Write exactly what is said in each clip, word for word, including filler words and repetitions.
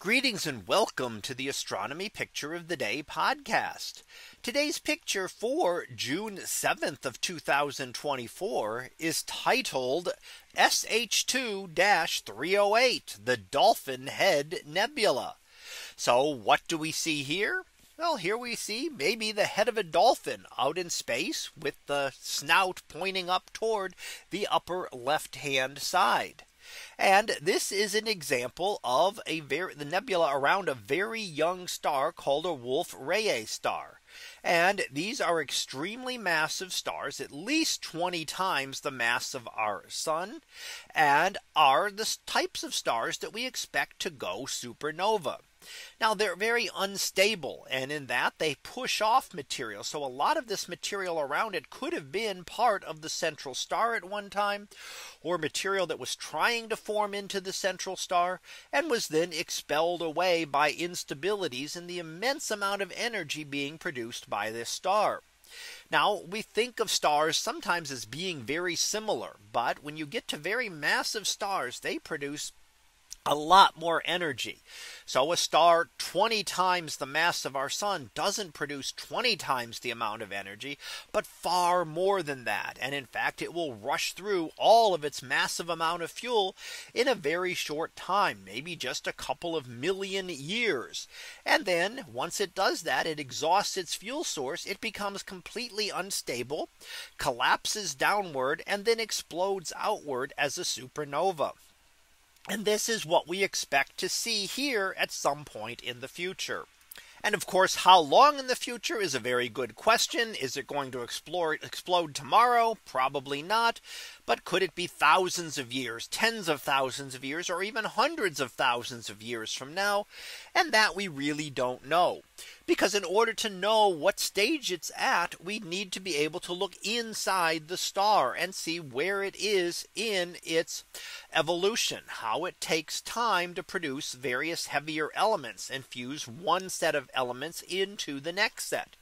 Greetings and welcome to the Astronomy Picture of the Day podcast. Today's picture for June seventh of two thousand twenty-four is titled S H two dash three oh eight, the Dolphin Head Nebula. So what do we see here? Well, here we see maybe the head of a dolphin out in space with the snout pointing up toward the upper left hand side. And this is an example of a very, the nebula around a very young star called a Wolf-Rayet star. And these are extremely massive stars, at least twenty times the mass of our sun, and are the types of stars that we expect to go supernova. Now they're very unstable, and in that they push off material. So a lot of this material around it could have been part of the central star at one time, or material that was trying to form into the central star and was then expelled away by instabilities and the immense amount of energy being produced by this star. Now we think of stars sometimes as being very similar, but when you get to very massive stars, they produce a lot more energy. So a star twenty times the mass of our sun doesn't produce twenty times the amount of energy, but far more than that. And in fact, it will rush through all of its massive amount of fuel in a very short time, maybe just a couple of million years. And then once it does that, it exhausts its fuel source, it becomes completely unstable, collapses downward, and then explodes outward as a supernova. And this is what we expect to see here at some point in the future. And of course, how long in the future is a very good question. Is it going to explore, explode tomorrow? Probably not. But could it be thousands of years, tens of thousands of years, or even hundreds of thousands of years from now? And that we really don't know. Because in order to know what stage it's at, we need to be able to look inside the star and see where it is in its evolution, how it takes time to produce various heavier elements and fuse one set of elements into the next set.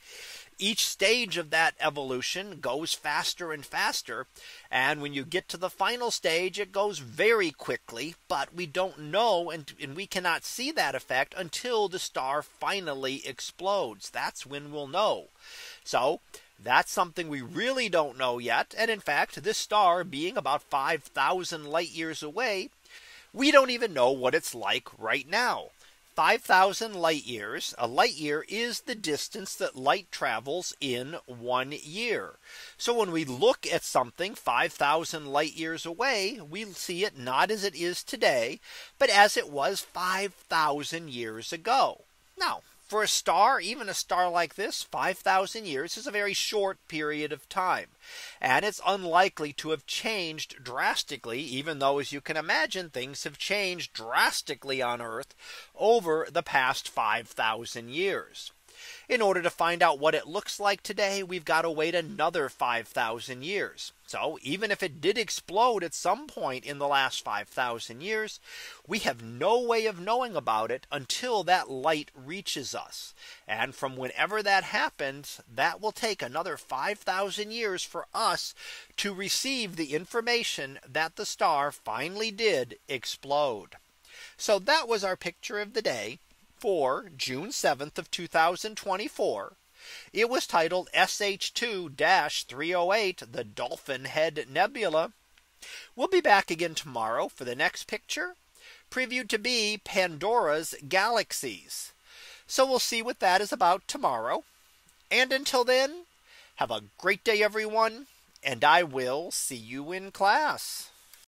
Each stage of that evolution goes faster and faster. And when you get to the final stage, it goes very quickly, but we don't know. And, and we cannot see that effect until the star finally explodes. That's when we'll know. So that's something we really don't know yet. And in fact, this star being about five thousand light years away, we don't even know what it's like right now. five thousand light years. A light year is the distance that light travels in one year. So when we look at something five thousand light years away, we see it not as it is today, but as it was five thousand years ago. Now, for a star, even a star like this, five thousand years is a very short period of time. And it's unlikely to have changed drastically, even though, as you can imagine, things have changed drastically on Earth over the past five thousand years. In order to find out what it looks like today, we've got to wait another five thousand years. So even if it did explode at some point in the last five thousand years, we have no way of knowing about it until that light reaches us. And from whenever that happens, that will take another five thousand years for us to receive the information that the star finally did explode. So that was our picture of the day for June seventh of two thousand twenty-four. It was titled S H two dash three oh eight, the Dolphin Head Nebula. We'll be back again tomorrow for the next picture, previewed to be Pandora's Galaxies. So we'll see what that is about tomorrow. And until then, have a great day, everyone, and I will see you in class.